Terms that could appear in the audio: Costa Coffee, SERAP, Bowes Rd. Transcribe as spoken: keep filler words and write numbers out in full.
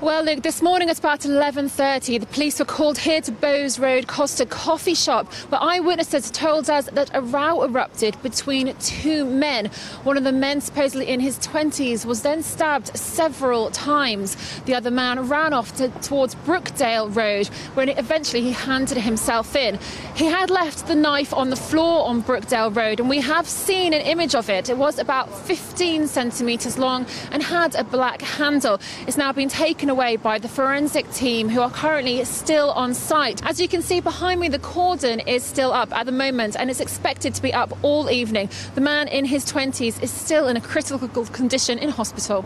Well, Luke, this morning at about eleven thirty, the police were called here to Bowes Road Costa Coffee Shop, where eyewitnesses told us that a row erupted between two men. One of the men, supposedly in his twenties, was then stabbed several times. The other man ran off to, towards Brookdale Road, where eventually he handed himself in. He had left the knife on the floor on Brookdale Road, and we have seen an image of it. It was about fifteen centimetres long and had a black handle. It's now been taken away by the forensic team, who are currently still on site. As you can see behind me, the cordon is still up at the moment, and it's expected to be up all evening. The man in his twenties is still in a critical condition in hospital.